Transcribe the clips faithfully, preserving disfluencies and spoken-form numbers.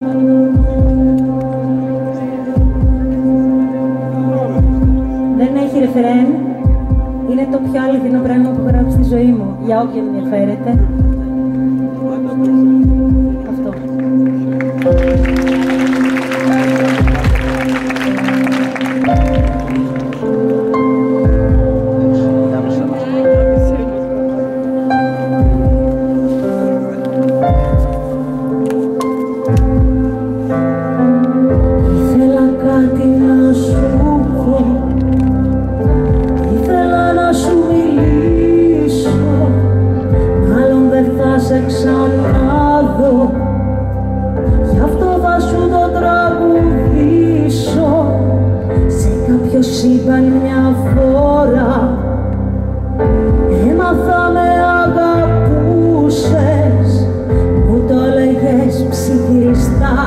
Δεν έχει ρεφρέν. Είναι το πιο αληθινό πράγμα που γράψει στη ζωή μου, για όποιον ενδιαφέρεται. Αυτό. Ξανάδω, γι' αυτό θα σου το τραγουδήσω. Σε κάποιο σύμπαν μια φορά έμαθα με αγαπούσες, μου το λέγες ψιθυριστά.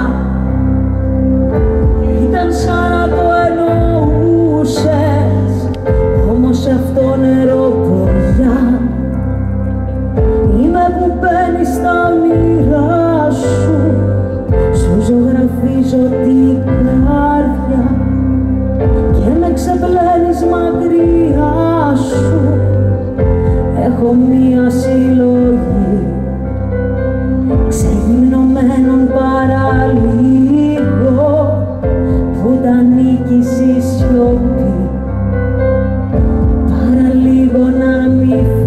Ήταν σαν να το εννοούσες, όμως αυτό νεροποριά. Είμαι που μπαίνει στα όνειρά σου, σου ζωγραφίζω την καρδιά και με ξεπλένεις μακριά σου. Έχω μία συλλογή ξεγυμνωμένων παραλίγο που τα νίκησε η σιωπή. Παραλίγο να μη φύγω,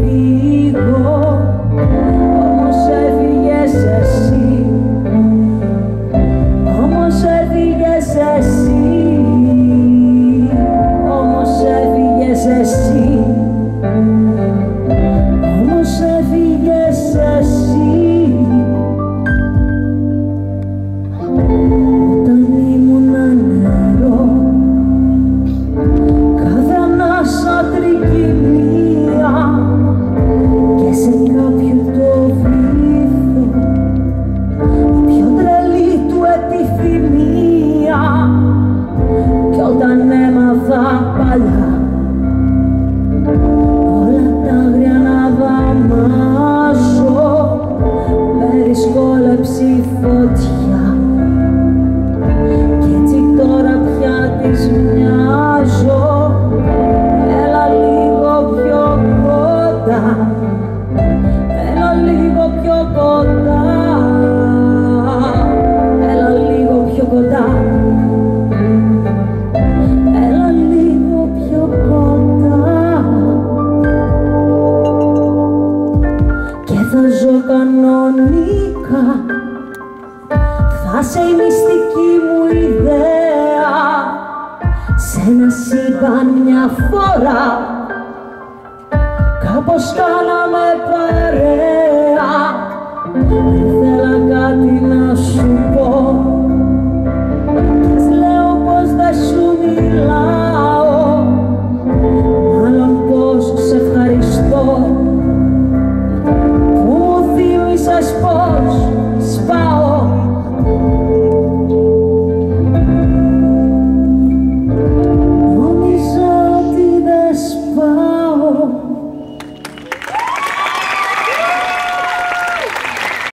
δυσκόλεψη φωτιά. Κι έτσι τώρα πια της μοιάζω, έλα λίγο πιο κοντά, έλα λίγο πιο κοντά, έλα λίγο πιο κοντά, έλα λίγο πιο κοντά. Και θα ζω κανονικά, θα σε η μυστική μου ιδέα. Σ' ένα σύμπαν μια φορά κάπως κάναμε πάλι.